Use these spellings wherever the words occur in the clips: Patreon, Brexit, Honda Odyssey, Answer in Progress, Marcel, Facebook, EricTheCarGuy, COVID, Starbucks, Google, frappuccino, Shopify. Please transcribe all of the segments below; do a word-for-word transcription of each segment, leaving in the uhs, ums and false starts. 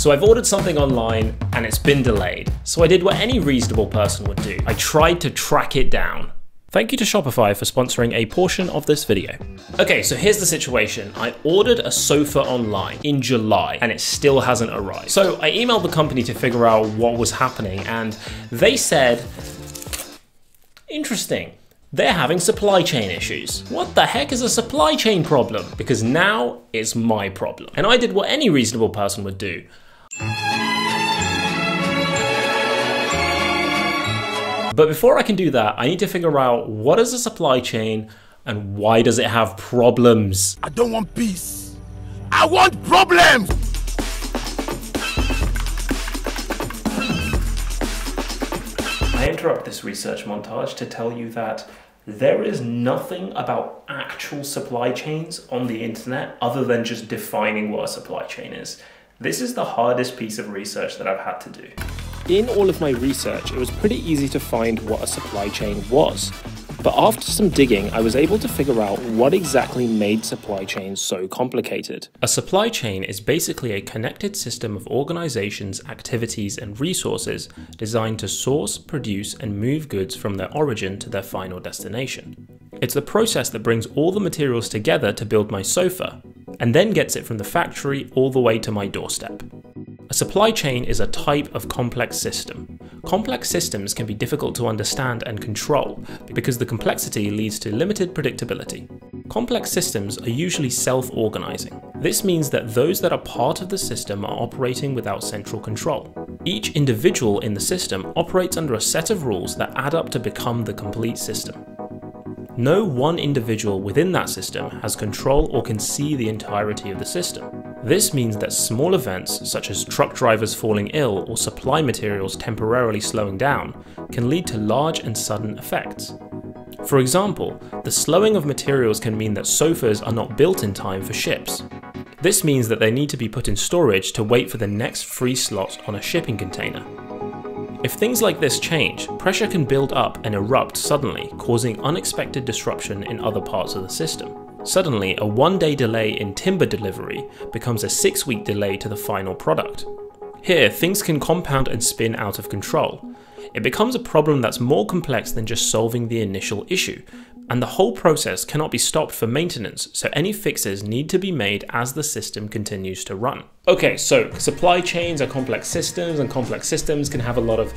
So I've ordered something online and it's been delayed. So I did what any reasonable person would do. I tried to track it down. Thank you to Shopify for sponsoring a portion of this video. Okay, so here's the situation. I ordered a sofa online in July and it still hasn't arrived. So I emailed the company to figure out what was happening and they said, interesting. They're having supply chain issues. What the heck is a supply chain problem? Because now it's my problem. And I did what any reasonable person would do. But before I can do that, I need to figure out what is a supply chain and why does it have problems? I don't want peace. I want problems. I interrupt this research montage to tell you that there is nothing about actual supply chains on the internet other than just defining what a supply chain is. This is the hardest piece of research that I've had to do. In all of my research, it was pretty easy to find what a supply chain was. But after some digging, I was able to figure out what exactly made supply chains so complicated. A supply chain is basically a connected system of organizations, activities, and resources designed to source, produce, and move goods from their origin to their final destination. It's the process that brings all the materials together to build my sofa, and then gets it from the factory all the way to my doorstep. A supply chain is a type of complex system. Complex systems can be difficult to understand and control because the complexity leads to limited predictability. Complex systems are usually self-organizing. This means that those that are part of the system are operating without central control. Each individual in the system operates under a set of rules that add up to become the complete system. No one individual within that system has control or can see the entirety of the system. This means that small events, such as truck drivers falling ill or supply materials temporarily slowing down, can lead to large and sudden effects. For example, the slowing of materials can mean that sofas are not built in time for ships. This means that they need to be put in storage to wait for the next free slot on a shipping container. If things like this change, pressure can build up and erupt suddenly, causing unexpected disruption in other parts of the system. Suddenly, a one-day delay in timber delivery becomes a six-week delay to the final product. Here, things can compound and spin out of control. It becomes a problem that's more complex than just solving the initial issue, and the whole process cannot be stopped for maintenance, so any fixes need to be made as the system continues to run. Okay, so supply chains are complex systems, and complex systems can have a lot of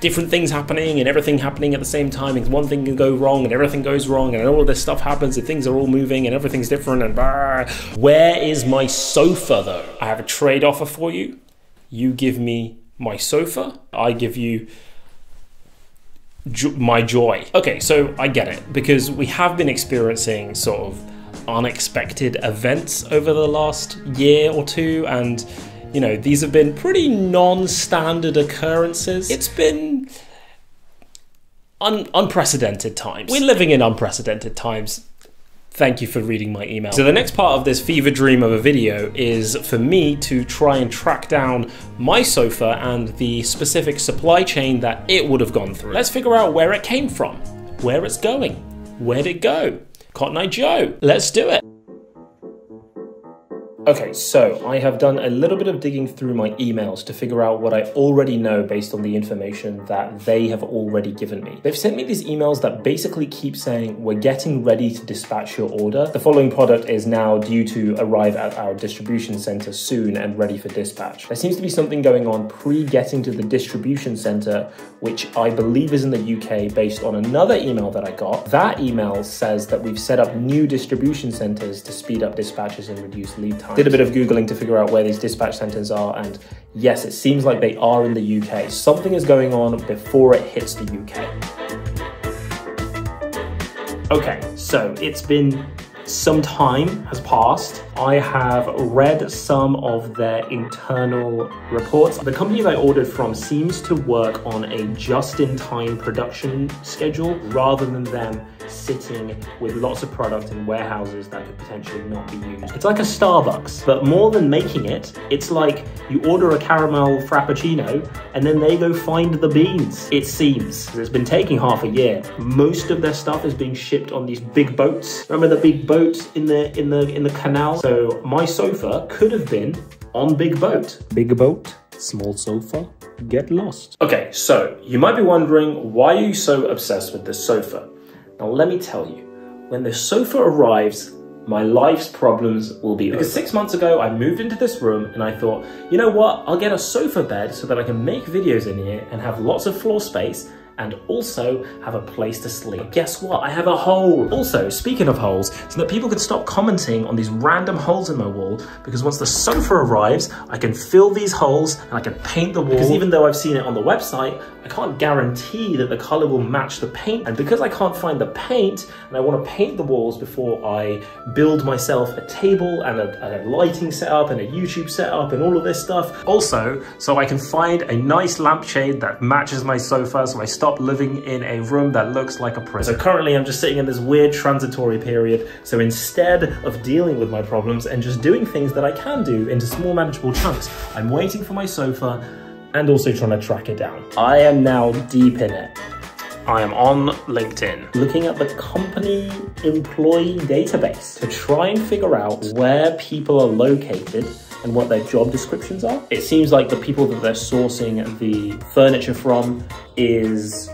different things happening and everything happening at the same time, and one thing can go wrong and everything goes wrong and all this stuff happens and things are all moving and everything's different and blah. Where is my sofa though? I have a trade offer for you. You give me my sofa, I give you jo- my joy. Okay, so I get it, because we have been experiencing sort of unexpected events over the last year or two, and you know, these have been pretty non-standard occurrences. It's been un unprecedented times. We're living in unprecedented times. Thank you for reading my email. So the next part of this fever dream of a video is for me to try and track down my sofa and the specific supply chain that it would have gone through. Let's figure out where it came from, where it's going, where'd it go? Cotton Eye Joe, let's do it. Okay, so I have done a little bit of digging through my emails to figure out what I already know based on the information that they have already given me. They've sent me these emails that basically keep saying, we're getting ready to dispatch your order. The following product is now due to arrive at our distribution center soon and ready for dispatch. There seems to be something going on pre-getting to the distribution center, which I believe is in the U K based on another email that I got. That email says that we've set up new distribution centers to speed up dispatches and reduce lead time. Did a bit of Googling to figure out where these dispatch centers are, and yes, it seems like they are in the U K. Something is going on before it hits the U K. Okay, so it's been some time has passed. I have read some of their internal reports. The company that I ordered from seems to work on a just-in-time production schedule rather than them sitting with lots of product in warehouses that could potentially not be used. It's like a Starbucks, but more than making it, it's like you order a caramel frappuccino and then they go find the beans, it seems. It's been taking half a year. Most of their stuff is being shipped on these big boats. Remember the big boats in the in the in the canal? So my sofa could have been on Big Boat. Big Boat, small sofa, get lost. Okay, so you might be wondering, why are you so obsessed with this sofa? Now let me tell you, when the sofa arrives, my life's problems will be over. Because six months ago, I moved into this room and I thought, you know what, I'll get a sofa bed so that I can make videos in here and have lots of floor space and also have a place to sleep. But guess what? I have a hole. Also, speaking of holes, so that people can stop commenting on these random holes in my wall, because once the sofa arrives, I can fill these holes and I can paint the wall. Because even though I've seen it on the website, I can't guarantee that the color will match the paint. And because I can't find the paint, and I want to paint the walls before I build myself a table and a, and a lighting setup and a YouTube setup and all of this stuff. Also, so I can find a nice lampshade that matches my sofa, so I start living in a room that looks like a prison. So currently I'm just sitting in this weird transitory period, so instead of dealing with my problems and just doing things that I can do into small manageable chunks, I'm waiting for my sofa and also trying to track it down. I am now deep in it. I am on LinkedIn, looking at the company employee database to try and figure out where people are located and what their job descriptions are. It seems like the people that they're sourcing the furniture from is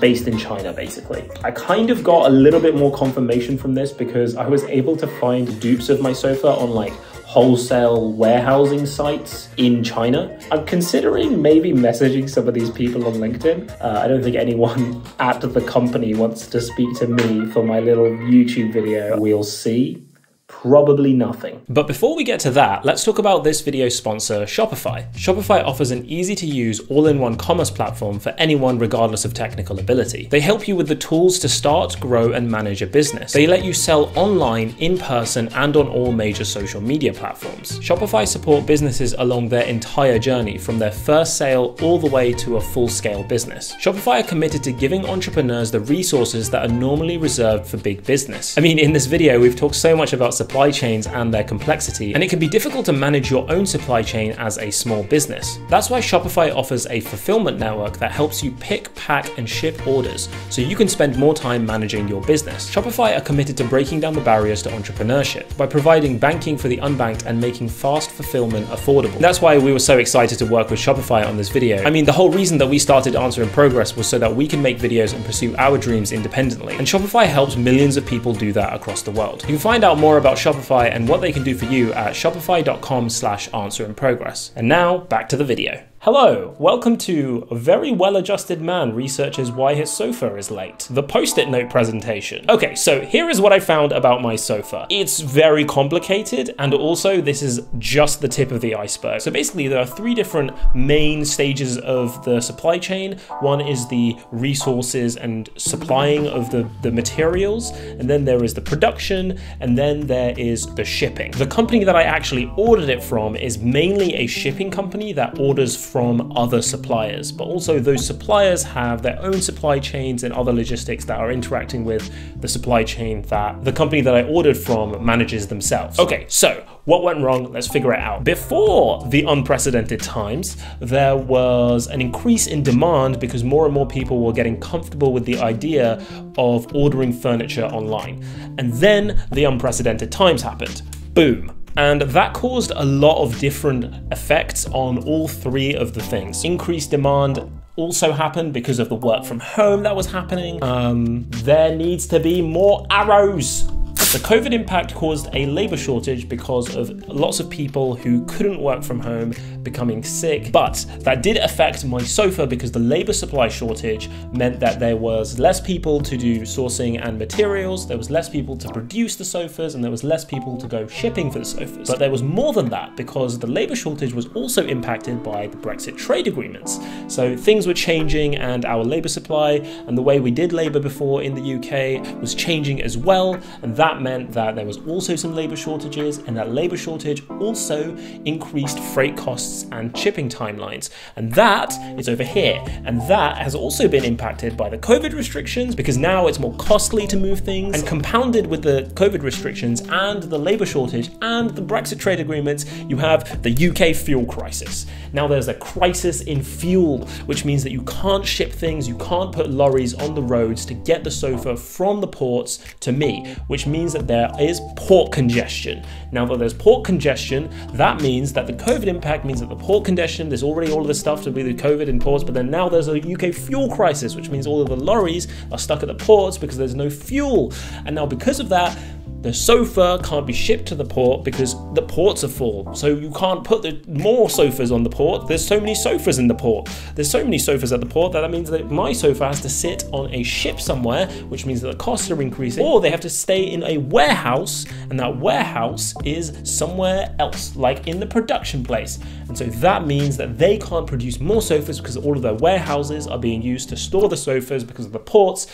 based in China, basically. I kind of got a little bit more confirmation from this because I was able to find dupes of my sofa on like wholesale warehousing sites in China. I'm considering maybe messaging some of these people on LinkedIn. Uh, I don't think anyone at the company wants to speak to me for my little YouTube video. We'll see. Probably nothing. But before we get to that, let's talk about this video's sponsor, Shopify. Shopify offers an easy-to-use, all-in-one commerce platform for anyone regardless of technical ability. They help you with the tools to start, grow, and manage a business. They let you sell online, in person, and on all major social media platforms. Shopify support businesses along their entire journey, from their first sale all the way to a full-scale business. Shopify are committed to giving entrepreneurs the resources that are normally reserved for big business. I mean, in this video, we've talked so much about supply Supply chains and their complexity, and it can be difficult to manage your own supply chain as a small business. That's why Shopify offers a fulfillment network that helps you pick, pack, and ship orders, so you can spend more time managing your business. Shopify are committed to breaking down the barriers to entrepreneurship by providing banking for the unbanked and making fast fulfillment affordable. That's why we were so excited to work with Shopify on this video. I mean, the whole reason that we started Answer in Progress was so that we can make videos and pursue our dreams independently, and Shopify helps millions of people do that across the world. You can find out more about Shopify and what they can do for you at shopify dot com slash answer in progress. And now back to the video. Hello, welcome to A Very Well-Adjusted Man Researches Why His Sofa Is Late, the post-it note presentation. Okay, so here is what I found about my sofa. It's very complicated, and also this is just the tip of the iceberg. So basically there are three different main stages of the supply chain. One is the resources and supplying of the, the materials, and then there is the production, and then there is the shipping. The company that I actually ordered it from is mainly a shipping company that orders from other suppliers, but also those suppliers have their own supply chains and other logistics that are interacting with the supply chain that the company that I ordered from manages themselves. Okay, so what went wrong? Let's figure it out. Before the unprecedented times, there was an increase in demand because more and more people were getting comfortable with the idea of ordering furniture online. And then the unprecedented times happened. Boom. And that caused a lot of different effects on all three of the things. Increased demand also happened because of the work from home that was happening. Um, there needs to be more arrows. The COVID impact caused a labor shortage because of lots of people who couldn't work from home becoming sick, but that did affect my sofa because the labor supply shortage meant that there was less people to do sourcing and materials, there was less people to produce the sofas, and there was less people to go shipping for the sofas. But there was more than that because the labor shortage was also impacted by the Brexit trade agreements. So things were changing, and our labor supply and the way we did labor before in the U K was changing as well, and that meant that there was also some labor shortages, and that labor shortage also increased freight costs and shipping timelines. And that is over here. And that has also been impacted by the COVID restrictions because now it's more costly to move things, and compounded with the COVID restrictions and the labor shortage and the Brexit trade agreements, you have the U K fuel crisis. Now there's a crisis in fuel, which means that you can't ship things, you can't put lorries on the roads to get the sofa from the ports to me, which means that there is port congestion. Now that there's port congestion, that means that the COVID impact means that the port congestion, there's already all of this stuff to do with COVID in ports, but then now there's a U K fuel crisis, which means all of the lorries are stuck at the ports because there's no fuel. And now because of that, the sofa can't be shipped to the port because the ports are full. So you can't put the more sofas on the port. There's so many sofas in the port. There's so many sofas at the port that that means that my sofa has to sit on a ship somewhere, which means that the costs are increasing, or they have to stay in a warehouse, and that warehouse is somewhere else, like in the production place. And so that means that they can't produce more sofas because all of their warehouses are being used to store the sofas because of the ports.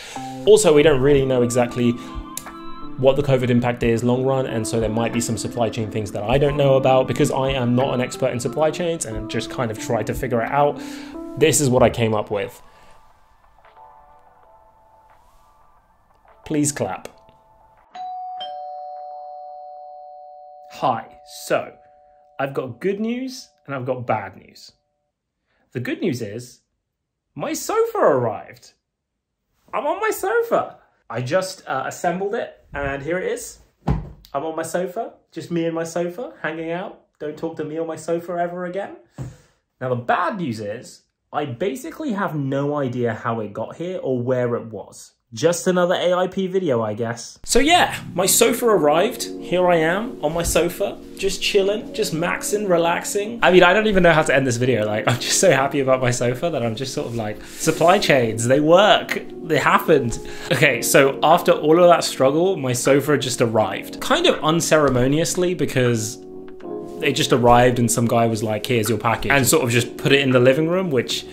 Also, we don't really know exactly what the COVID impact is long run, and so there might be some supply chain things that I don't know about because I am not an expert in supply chains and just kind of tried to figure it out. This is what I came up with. Please clap. Hi, so I've got good news and I've got bad news. The good news is my sofa arrived. I'm on my sofa. I just uh, assembled it, and here it is. I'm on my sofa, just me and my sofa, hanging out. Don't talk to me or my sofa ever again. Now the bad news is, I basically have no idea how it got here or where it was. Just another A I P video, I guess. So yeah, my sofa arrived. Here I am on my sofa, just chilling, just maxing, relaxing. I mean, I don't even know how to end this video. Like, I'm just so happy about my sofa that I'm just sort of like, supply chains, they work, they happened. Okay, so after all of that struggle, my sofa just arrived. Kind of unceremoniously, because it just arrived and some guy was like, here's your package, and sort of just put it in the living room, which,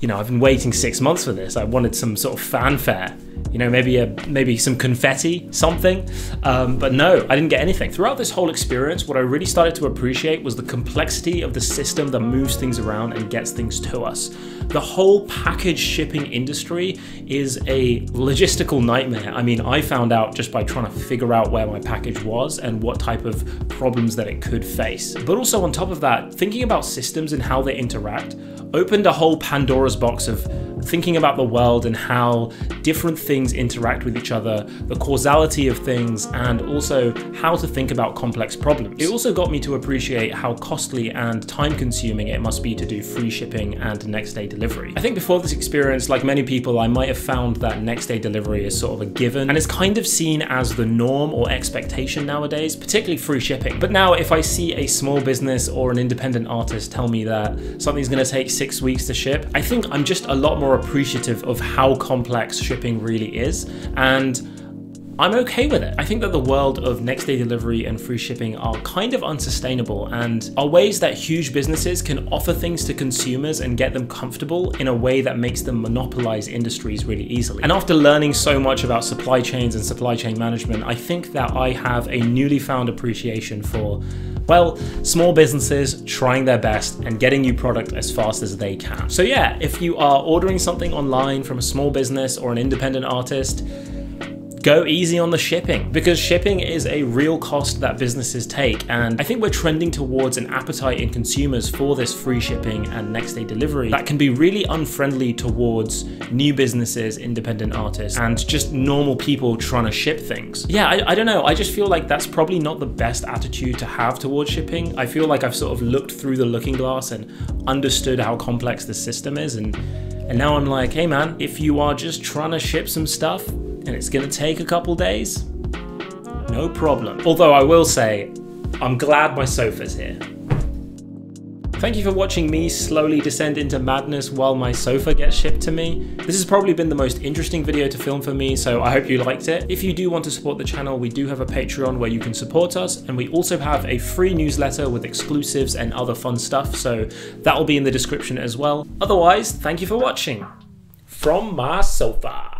you know, I've been waiting six months for this. I wanted some sort of fanfare, you know, maybe a, maybe some confetti, something. Um, but no, I didn't get anything. Throughout this whole experience, what I really started to appreciate was the complexity of the system that moves things around and gets things to us. The whole package shipping industry is a logistical nightmare. I mean, I found out just by trying to figure out where my package was and what type of problems that it could face. But also on top of that, thinking about systems and how they interact opened a whole Pandora's box of thinking about the world and how different things interact with each other, the causality of things, and also how to think about complex problems. It also got me to appreciate how costly and time-consuming it must be to do free shipping and next-day delivery. I think before this experience, like many people, I might have found that next-day delivery is sort of a given, and it's kind of seen as the norm or expectation nowadays, particularly free shipping. But now if I see a small business or an independent artist tell me that something's gonna take six weeks to ship, I think I'm just a lot more appreciative of how complex shipping really is, and I'm okay with it. I think that the world of next day delivery and free shipping are kind of unsustainable and are ways that huge businesses can offer things to consumers and get them comfortable in a way that makes them monopolize industries really easily. And after learning so much about supply chains and supply chain management, I think that I have a newly found appreciation for, well, small businesses trying their best and getting you product as fast as they can. So yeah, if you are ordering something online from a small business or an independent artist, go easy on the shipping, because shipping is a real cost that businesses take, and I think we're trending towards an appetite in consumers for this free shipping and next day delivery that can be really unfriendly towards new businesses, independent artists, and just normal people trying to ship things. Yeah, I, I don't know, I just feel like that's probably not the best attitude to have towards shipping. I feel like I've sort of looked through the looking glass and understood how complex the system is, and, and now I'm like, hey man, if you are just trying to ship some stuff, and it's gonna take a couple days, no problem. Although I will say, I'm glad my sofa's here. Thank you for watching me slowly descend into madness while my sofa gets shipped to me. This has probably been the most interesting video to film for me, so I hope you liked it. If you do want to support the channel, we do have a Patreon where you can support us, and we also have a free newsletter with exclusives and other fun stuff, so that will be in the description as well. Otherwise, thank you for watching. From my sofa.